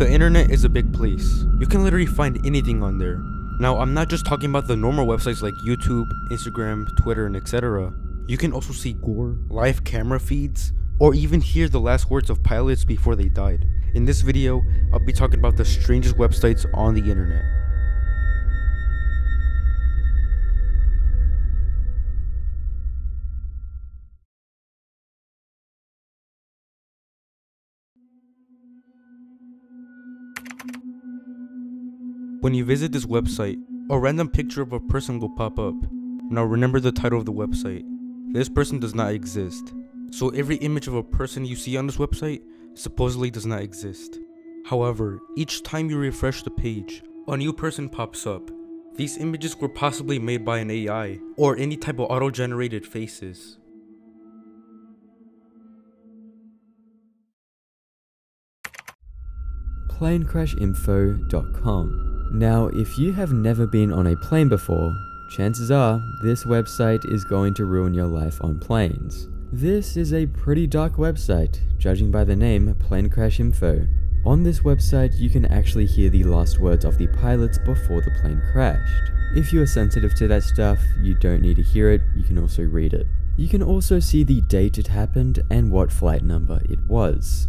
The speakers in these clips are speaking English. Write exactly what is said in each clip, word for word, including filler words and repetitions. The internet is a big place. You can literally find anything on there. Now, I'm not just talking about the normal websites like YouTube, Instagram, Twitter, and et cetera. You can also see gore, live camera feeds, or even hear the last words of pilots before they died. In this video, I'll be talking about the strangest websites on the internet. When you visit this website, a random picture of a person will pop up. Now remember the title of the website, This Person Does Not Exist. So every image of a person you see on this website supposedly does not exist. However, each time you refresh the page, a new person pops up. These images were possibly made by an A I or any type of auto-generated faces. Plane Crash Info dot com. Now, if you have never been on a plane before, chances are this website is going to ruin your life on planes. This is a pretty dark website, judging by the name Plane Crash Info. On this website, you can actually hear the last words of the pilots before the plane crashed. If you are sensitive to that stuff, you don't need to hear it, you can also read it. You can also see the date it happened and what flight number it was.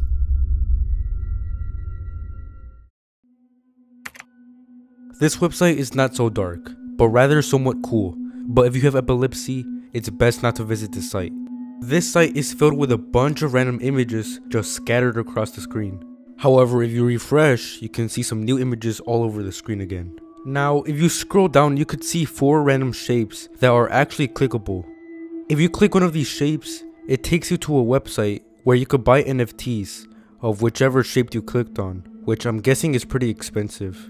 This website is not so dark, but rather somewhat cool, but if you have epilepsy, it's best not to visit this site. This site is filled with a bunch of random images just scattered across the screen. However, if you refresh, you can see some new images all over the screen again. Now, if you scroll down, you could see four random shapes that are actually clickable. If you click one of these shapes, it takes you to a website where you could buy N F Ts of whichever shape you clicked on, which I'm guessing is pretty expensive.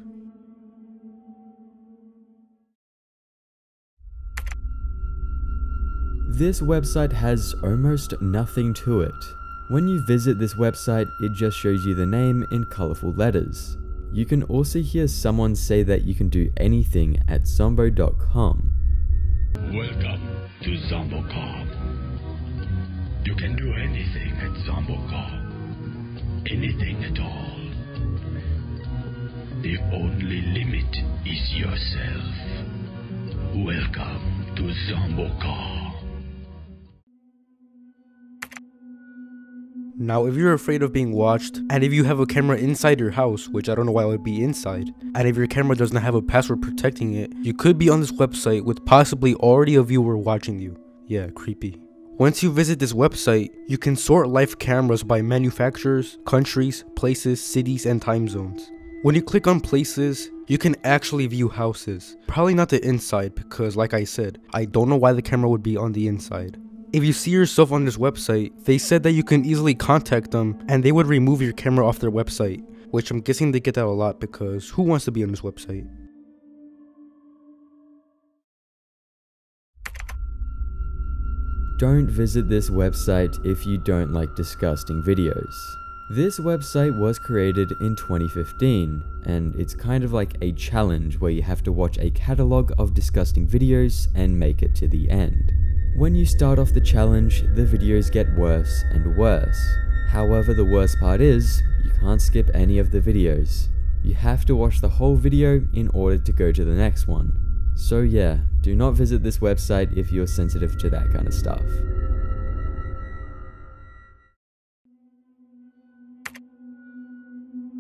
This website has almost nothing to it. When you visit this website, it just shows you the name in colorful letters. You can also hear someone say that you can do anything at Zombo dot com. Welcome to Zombo dot com. You can do anything at Zombo dot com. Anything at all. The only limit is yourself. Welcome to Zombo dot com. Now, if you're afraid of being watched, and if you have a camera inside your house, which I don't know why it would be inside, and if your camera does not have a password protecting it, you could be on this website with possibly already a viewer watching you. Yeah, creepy. Once you visit this website, you can sort live cameras by manufacturers, countries, places, cities, and time zones. When you click on places, you can actually view houses. Probably not the inside because, like I said, I don't know why the camera would be on the inside. If you see yourself on this website, they said that you can easily contact them and they would remove your camera off their website, which I'm guessing they get that a lot because who wants to be on this website? Don't visit this website if you don't like disgusting videos. This website was created in twenty fifteen, and it's kind of like a challenge where you have to watch a catalog of disgusting videos and make it to the end. When you start off the challenge, the videos get worse and worse. However, the worst part is, you can't skip any of the videos. You have to watch the whole video in order to go to the next one. So yeah, do not visit this website if you're sensitive to that kind of stuff.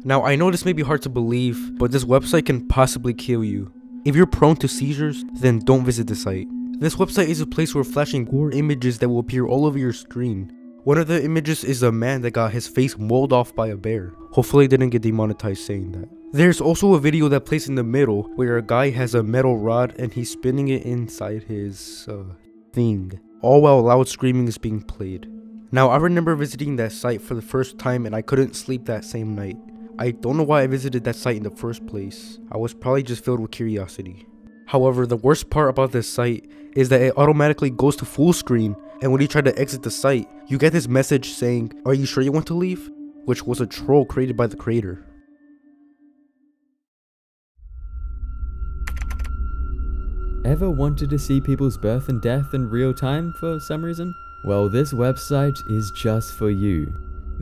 Now, I know this may be hard to believe, but this website can possibly kill you. If you're prone to seizures, then don't visit the site. This website is a place where flashing gore images that will appear all over your screen. One of the images is a man that got his face mauled off by a bear. Hopefully didn't get demonetized saying that. There's also a video that plays in the middle where a guy has a metal rod and he's spinning it inside his uh, thing. All while loud screaming is being played. Now, I remember visiting that site for the first time and I couldn't sleep that same night. I don't know why I visited that site in the first place. I was probably just filled with curiosity. However, the worst part about this site is that it automatically goes to full screen, and when you try to exit the site, you get this message saying, "Are you sure you want to leave?" which was a troll created by the creator. Ever wanted to see people's birth and death in real time for some reason? Well, this website is just for you.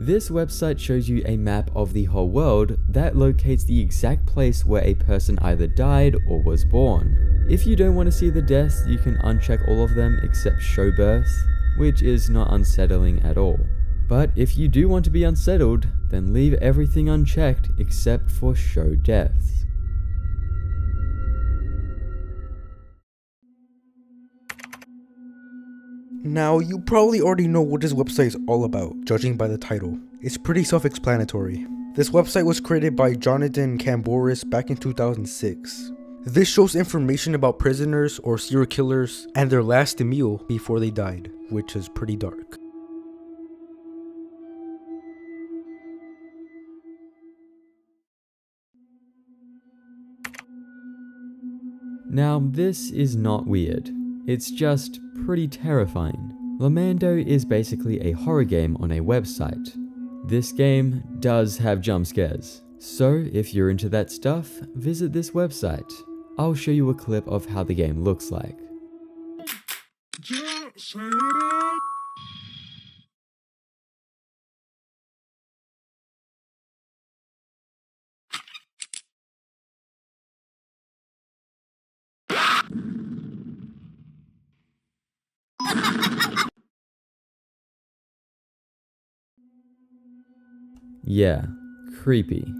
This website shows you a map of the whole world that locates the exact place where a person either died or was born. If you don't want to see the deaths, you can uncheck all of them except show births, which is not unsettling at all. But if you do want to be unsettled, then leave everything unchecked except for show deaths. Now, you probably already know what this website is all about, judging by the title. It's pretty self-explanatory. This website was created by Jonathan Camboris back in two thousand six. This shows information about prisoners or serial killers and their last meal before they died, which is pretty dark. Now, this is not weird, it's just pretty terrifying. Lamando is basically a horror game on a website. This game does have jump scares, so if you're into that stuff, visit this website. I'll show you a clip of how the game looks like. Yeah, creepy.